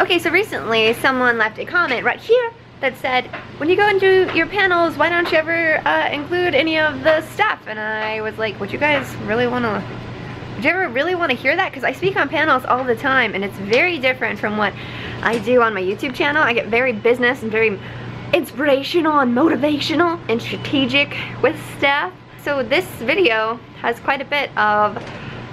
Okay, so recently someone left a comment right here that said, when you go and do your panels, why don't you ever include any of the stuff? And I was like, would you ever really want to hear that? Because I speak on panels all the time, and it's very different from what I do on my YouTube channel. I get very business and very inspirational and motivational and strategic with stuff. So this video has quite a bit of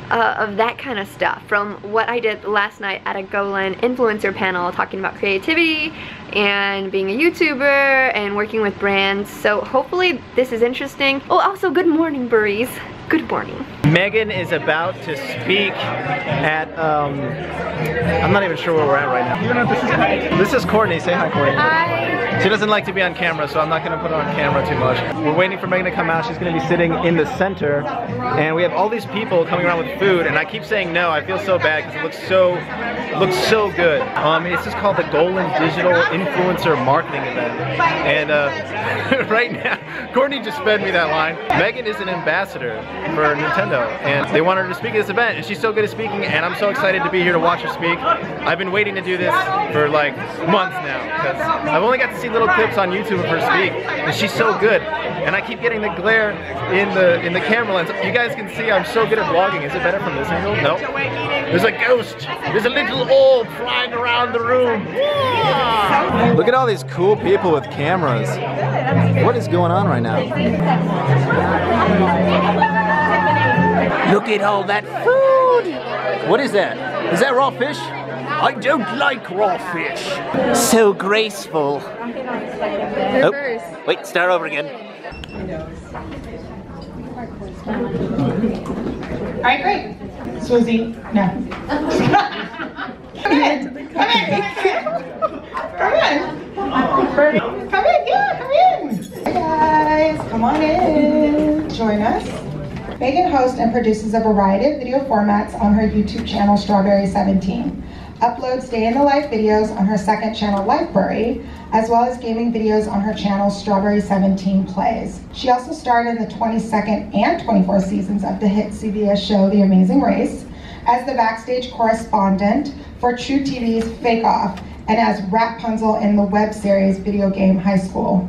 that kind of stuff, from what I did last night at a Golan influencer panel talking about creativity and being a YouTuber and working with brands. So hopefully this is interesting. Oh, also good morning, Burries. Good morning. Megan is about to speak at, I'm not even sure where we're at right now. You don't know if this is Courtney. Say hi, Courtney. Hi. She doesn't like to be on camera, so I'm not gonna put her on camera too much. We're waiting for Megan to come out. She's gonna be sitting in the center, and we have all these people coming around with food, and I keep saying no. I feel so bad, because it looks so good. It's just called the Golan Digital Influencer Marketing Event, and right now, Courtney just fed me that line. Megan is an ambassador for Nintendo, and they wanted her to speak at this event, and she's so good at speaking, and I'm so excited to be here to watch her speak. I've been waiting to do this for like months now, because I've only got to see little clips on YouTube of her speak, and she's so good, and I keep getting the glare in the camera lens. You guys can see I'm so good at vlogging. Is it better from this angle? No. There's a ghost. There's a little orb flying around the room. Yeah. Look at all these cool people with cameras. What is going on right now? Look at all that food! What is that? Is that raw fish? I don't like raw fish. So graceful. Oh, wait, start over again. Alright, great. Swoozie, no. Come in! Come in! Come in! Come in, yeah, come in! Hey guys, come on in. Join us. Megan hosts and produces a variety of video formats on her YouTube channel, Strawberry17, uploads day-in-the-life videos on her second channel, Lifebury, as well as gaming videos on her channel, Strawberry17 Plays. She also starred in the 22nd and 24th seasons of the hit CBS show, The Amazing Race, as the backstage correspondent for True TV's Fake Off, and as Rapunzel in the web series, Video Game High School.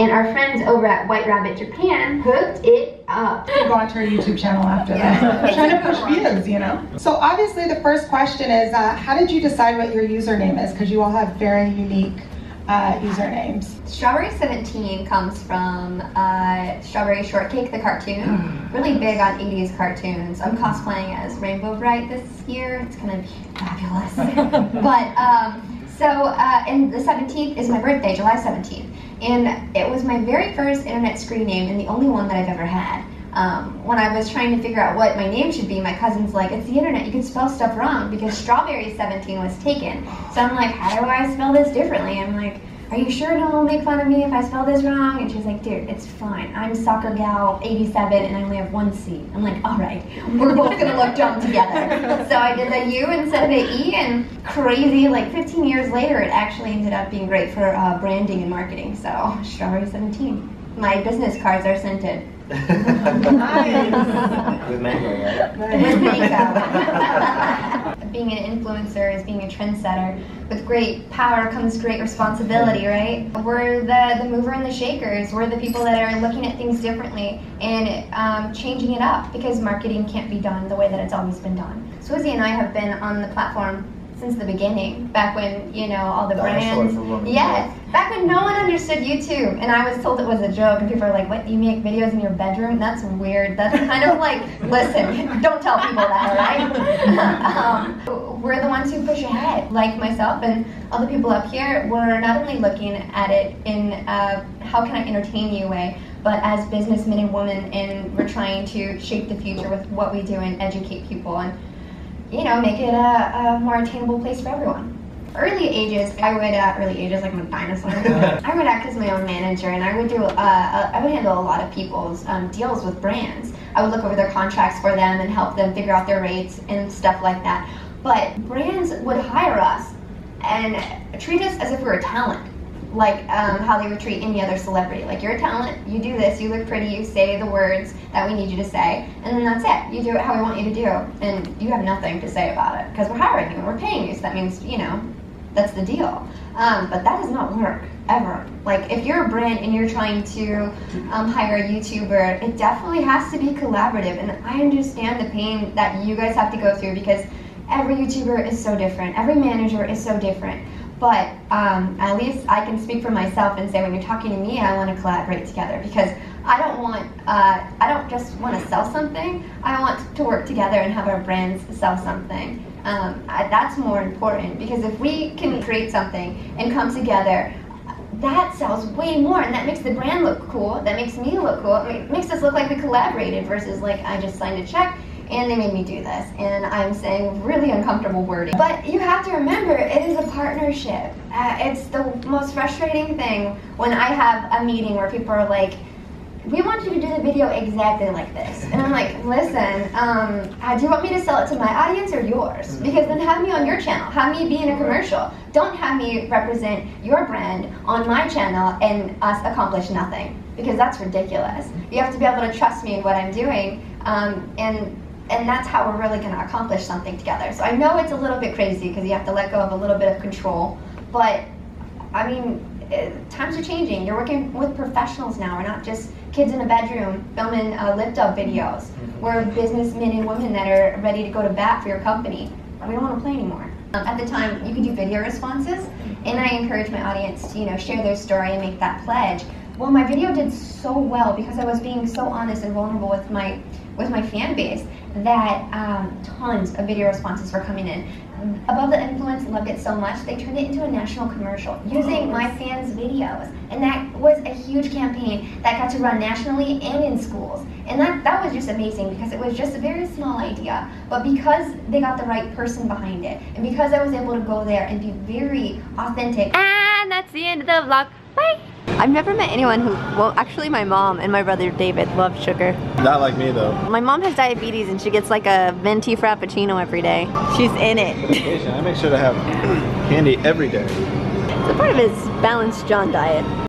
And our friends over at White Rabbit Japan hooked it up. Go on to her YouTube channel after that. Trying to push views, you know? So obviously the first question is, how did you decide what your username is? Because you all have very unique usernames. Strawberry17 comes from Strawberry Shortcake, the cartoon. Really big on 80s cartoons. I'm cosplaying as Rainbow Bright this year. It's gonna be fabulous. But, and the 17th is my birthday, July 17th. And it was my very first internet screen name, and the only one that I've ever had. When I was trying to figure out what my name should be, my cousin's like, it's the internet, you can spell stuff wrong, because Strawberry17 was taken. So I'm like, how do I spell this differently? I'm like, are you sure no one will make fun of me if I spell this wrong? And she's like, dude, it's fine. I'm Soccer Gal 87, and I only have one C. I'm like, all right, we're both gonna look dumb together. So I did the U instead of the E, and crazy, like 15 years later, it actually ended up being great for branding and marketing. So, Strawberry17. My business cards are scented. Nice. With mango, right? With mango. Being an influencer is being a trendsetter. With great power comes great responsibility, right? We're the mover and the shakers. We're the people that are looking at things differently and changing it up, because marketing can't be done the way that it's always been done. Swoozie and I have been on the platform since the beginning, back when, you know, all the brands. Yes, back when no one understood YouTube, and I was told it was a joke, and people are like, what, you make videos in your bedroom? That's weird. That's kind of like, listen, don't tell people that, all right? We're the ones who push ahead. Like myself and all the people up here, we're not only looking at it in how can I entertain you way, but as businessmen and women, and we're trying to shape the future with what we do and educate people, and, you know, make it a more attainable place for everyone. Early ages, like I'm a dinosaur. I would act as my own manager, and I would do, I would handle a lot of people's deals with brands. I would look over their contracts for them and help them figure out their rates and stuff like that. But brands would hire us and treat us as if we were talent. like how they would treat any other celebrity. Like, you're a talent, you do this, you look pretty, you say the words that we need you to say, and then that's it. You do it how we want you to do, and you have nothing to say about it, because we're hiring you and we're paying you, so that means, you know, that's the deal. But that does not work, ever. Like, if you're a brand and you're trying to hire a YouTuber, it definitely has to be collaborative, and I understand the pain that you guys have to go through, because every YouTuber is so different, every manager is so different. But at least I can speak for myself and say, when you're talking to me, I want to collaborate together, because I don't want, I don't just want to sell something. I want to work together and have our brands sell something. That's more important, because if we can create something and come together, that sells way more, and that makes the brand look cool. That makes me look cool. It makes us look like we collaborated versus like I just signed a check and they made me do this, and I'm saying really uncomfortable wording. But you have to remember, it is a partnership. It's the most frustrating thing when I have a meeting where people are like, we want you to do the video exactly like this. And I'm like, listen, do you want me to sell it to my audience or yours? Because then have me on your channel, have me be in a commercial. Don't have me represent your brand on my channel and us accomplish nothing, because that's ridiculous. You have to be able to trust me in what I'm doing, and that's how we're really going to accomplish something together. So I know it's a little bit crazy, because you have to let go of a little bit of control, but I mean, times are changing. You're working with professionals now. We're not just kids in a bedroom filming lift-up videos. We're businessmen and women that are ready to go to bat for your company. We don't want to play anymore. At the time, you could do video responses, and I encourage my audience to, you know, share their story and make that pledge. Well, my video did so well because I was being so honest and vulnerable with my fan base that tons of video responses were coming in. Above the Influence loved it so much, they turned it into a national commercial using my fans' videos. And that was a huge campaign that got to run nationally and in schools. And that was just amazing, because it was just a very small idea. But because they got the right person behind it, and because I was able to go there and be very authentic. And that's the end of the vlog. Bye! I've never met anyone who, well, actually my mom and my brother David love sugar. Not like me though. My mom has diabetes and she gets like a venti frappuccino every day. She's in it. I make sure to have candy every day. So part of it is balanced John diet.